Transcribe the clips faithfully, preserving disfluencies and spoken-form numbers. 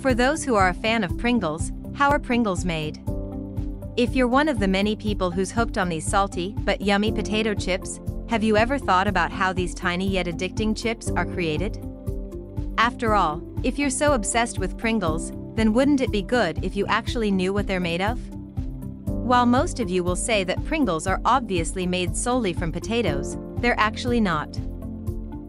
For those who are a fan of Pringles, how are Pringles made? If you're one of the many people who's hooked on these salty but yummy potato chips, have you ever thought about how these tiny yet addicting chips are created? After all, if you're so obsessed with Pringles, then wouldn't it be good if you actually knew what they're made of? While most of you will say that Pringles are obviously made solely from potatoes, they're actually not.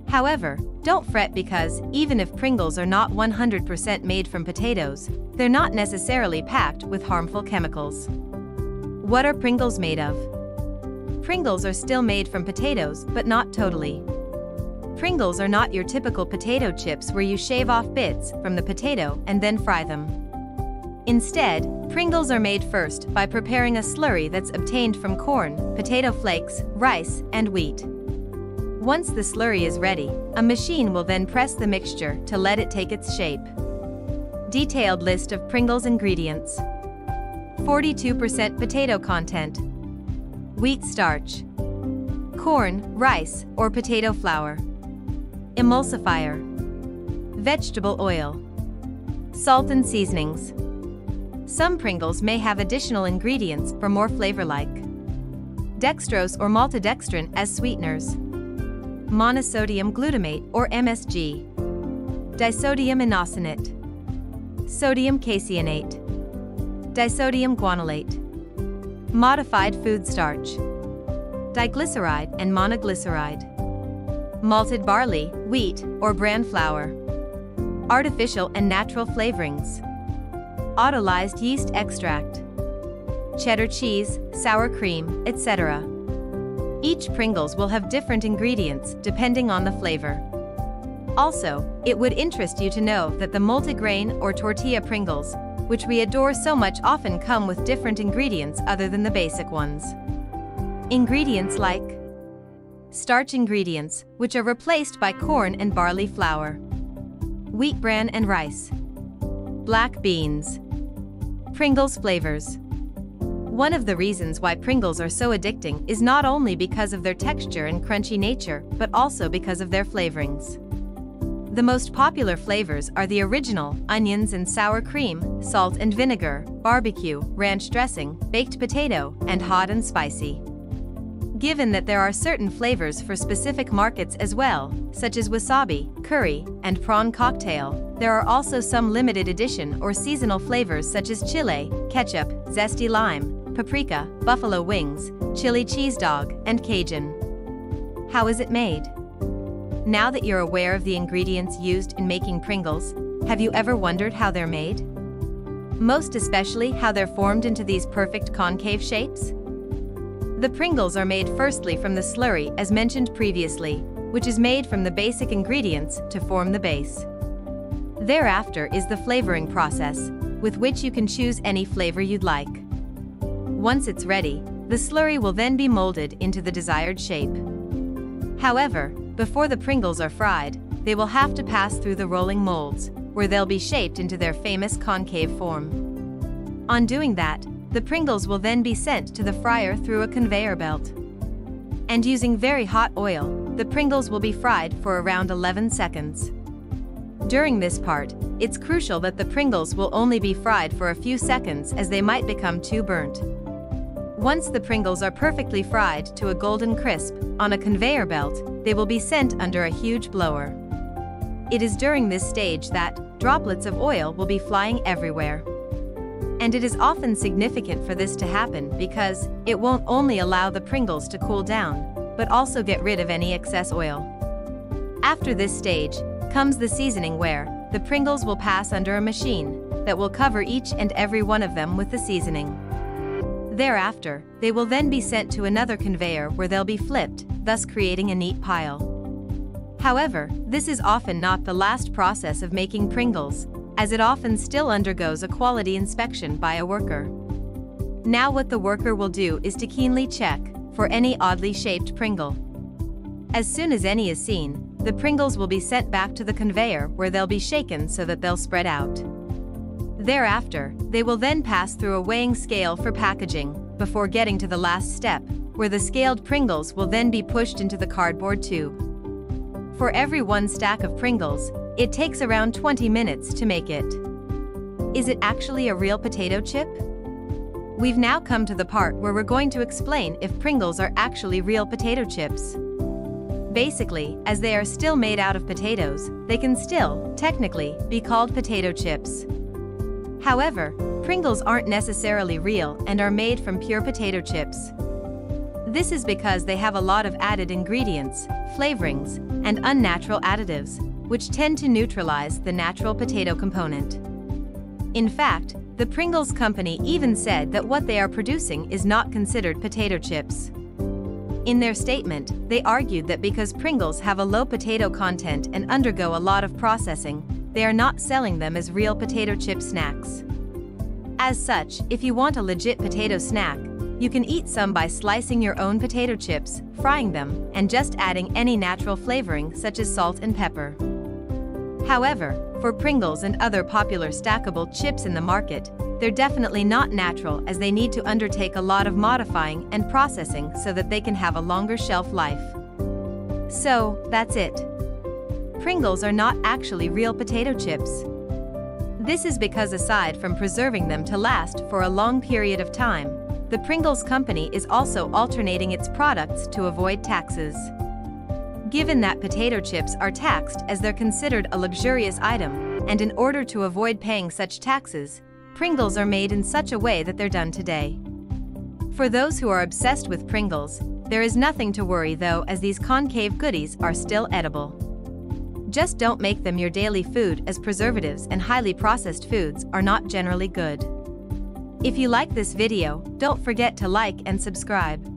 However, don't fret because, even if Pringles are not one hundred percent made from potatoes, they're not necessarily packed with harmful chemicals. What are Pringles made of? Pringles are still made from potatoes, but not totally. Pringles are not your typical potato chips where you shave off bits from the potato and then fry them. Instead, Pringles are made first by preparing a slurry that's obtained from corn, potato flakes, rice, and wheat. Once the slurry is ready, a machine will then press the mixture to let it take its shape. Detailed list of Pringles ingredients. forty-two percent potato content. Wheat starch. Corn, rice, or potato flour. Emulsifier. Vegetable oil. Salt and seasonings. Some Pringles may have additional ingredients for more flavor like dextrose or maltodextrin as sweeteners. Monosodium glutamate or M S G. Disodium inosinate. Sodium caseinate. Disodium guanylate. Modified food starch. Diglyceride and monoglyceride. Malted barley, wheat, or bran flour. Artificial and natural flavorings. Autolyzed yeast extract. Cheddar cheese, sour cream, et cetera. Each Pringles will have different ingredients depending on the flavor. Also, it would interest you to know that the multigrain or tortilla Pringles, which we adore so much, often come with different ingredients other than the basic ones. Ingredients like starch ingredients, which are replaced by corn and barley flour, wheat bran and rice, black beans. Pringles flavors. One of the reasons why Pringles are so addicting is not only because of their texture and crunchy nature, but also because of their flavorings. The most popular flavors are the original, onions and sour cream, salt and vinegar, barbecue, ranch dressing, baked potato, and hot and spicy. Given that there are certain flavors for specific markets as well, such as wasabi, curry, and prawn cocktail, there are also some limited edition or seasonal flavors such as chile, ketchup, zesty lime, paprika, buffalo wings, chili cheese dog, and Cajun. How is it made? Now that you're aware of the ingredients used in making Pringles, have you ever wondered how they're made? Most especially how they're formed into these perfect concave shapes? The Pringles are made firstly from the slurry as mentioned previously, which is made from the basic ingredients to form the base. Thereafter is the flavoring process, with which you can choose any flavor you'd like. Once it's ready, the slurry will then be molded into the desired shape. However, before the Pringles are fried, they will have to pass through the rolling molds, where they'll be shaped into their famous concave form. On doing that, the Pringles will then be sent to the fryer through a conveyor belt. And using very hot oil, the Pringles will be fried for around eleven seconds. During this part, it's crucial that the Pringles will only be fried for a few seconds as they might become too burnt. Once the Pringles are perfectly fried to a golden crisp, on a conveyor belt, they will be sent under a huge blower. It is during this stage that droplets of oil will be flying everywhere. And it is often significant for this to happen because it won't only allow the Pringles to cool down, but also get rid of any excess oil. After this stage comes the seasoning where the Pringles will pass under a machine that will cover each and every one of them with the seasoning. Thereafter, they will then be sent to another conveyor where they'll be flipped, thus creating a neat pile. However, this is often not the last process of making Pringles, as it often still undergoes a quality inspection by a worker. Now what the worker will do is to keenly check for any oddly shaped Pringle. As soon as any is seen, the Pringles will be sent back to the conveyor where they'll be shaken so that they'll spread out. Thereafter, they will then pass through a weighing scale for packaging, before getting to the last step, where the scaled Pringles will then be pushed into the cardboard tube. For every one stack of Pringles, it takes around twenty minutes to make it. Is it actually a real potato chip? We've now come to the part where we're going to explain if Pringles are actually real potato chips. Basically, as they are still made out of potatoes, they can still, technically, be called potato chips. However, Pringles aren't necessarily real and are made from pure potato chips. This is because they have a lot of added ingredients, flavorings, and unnatural additives, which tend to neutralize the natural potato component. In fact, the Pringles company even said that what they are producing is not considered potato chips. In their statement, they argued that because Pringles have a low potato content and undergo a lot of processing, they are not selling them as real potato chip snacks. As such, if you want a legit potato snack, you can eat some by slicing your own potato chips, frying them, and just adding any natural flavoring such as salt and pepper. However, for Pringles and other popular stackable chips in the market, they're definitely not natural as they need to undertake a lot of modifying and processing so that they can have a longer shelf life. So, that's it. Pringles are not actually real potato chips. This is because aside from preserving them to last for a long period of time, the Pringles company is also alternating its products to avoid taxes. Given that potato chips are taxed as they're considered a luxurious item, and in order to avoid paying such taxes, Pringles are made in such a way that they're done today. For those who are obsessed with Pringles, there is nothing to worry though, as these concave goodies are still edible. Just don't make them your daily food, as preservatives and highly processed foods are not generally good. If you like this video, don't forget to like and subscribe.